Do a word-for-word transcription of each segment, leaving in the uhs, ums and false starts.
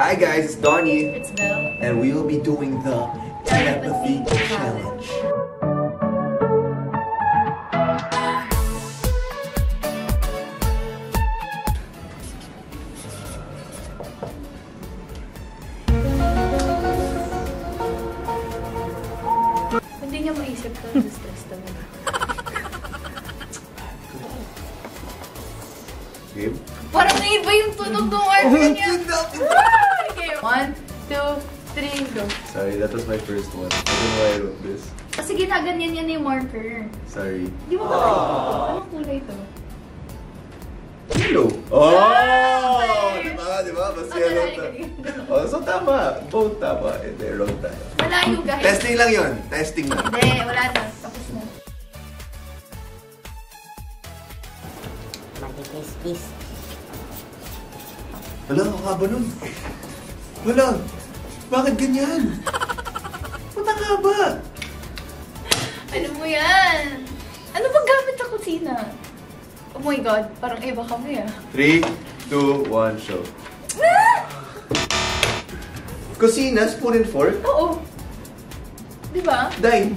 Hi guys, it's Donnie. It's Belle. And we will be doing the Telepathy Challenge. Hindi niya maisip ka, distress na mo. Game? Parang naiba yung tunog ng artwork niya. Okay. One, two, three, go. Sorry, that was my first one. I don't know why I wrote this. Kasi ginaganyan niya na yung marker. Sorry. Di mo ba kayo? Anong kulay ito? Yellow. Oh! Oh diba, diba? Basta oh, yellow ta. Oh, so tama. Both tama. And eh, wrong tayo. Malayo guys. Testing lang yun. Testing lang. Hindi, wala na. Tapos na. Magkikis-kis. Wala, ang haba nun. Wala. Bakit ganyan? Punta nga ba? Ano mo yan? Ano bang gamit sa kusina? Oh my God, parang iba kami ah. three, two, one, show. Kusina, spoon and fork? Oo. Diba? Dine.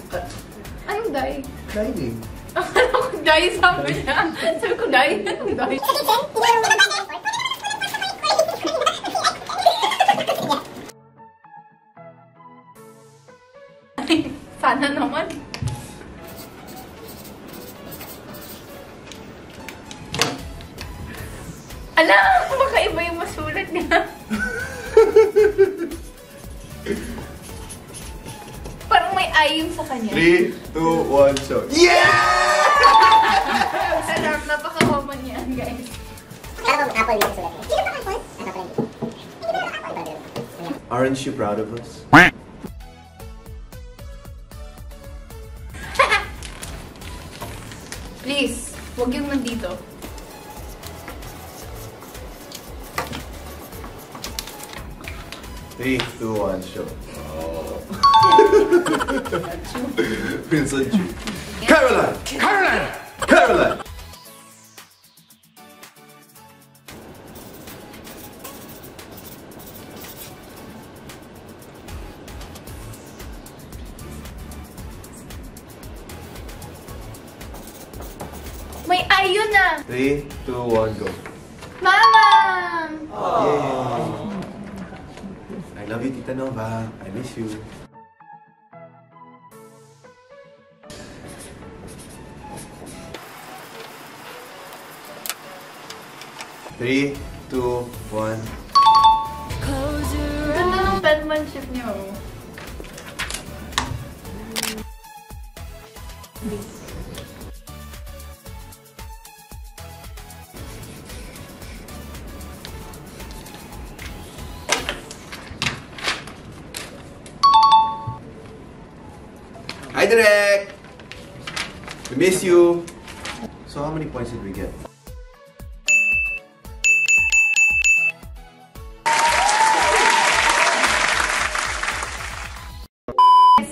Anong dine? Dining. Akala ko dye, sabi niya. Sabi ko dye, anong dye? Sana naman. Ala, baka iba yung masulat niya. Parang may ayun po kanya. three, two, one, show. Yeah! Alam, napaka-common yan, guys. Aren't you proud of us? Please, huwag yung nandito. three, two, one, show. Oh. Prince and Jew. Caroline! Caroline! Caroline! May ayun na! three, two, one, go! Mama! Yeah. I love you, Tita Nova. I miss you. three, two, one. Ganda ng penmanship niyo. Please. Hi, Derek! We miss you! So how many points did we get?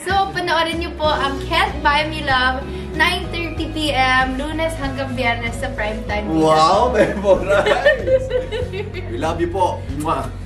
So, panoorin niyo po ang Can't Buy Me Love, nine thirty p m Lunes hanggang Biyernes sa primetime. Wow, memorize! We love you po! Mwah!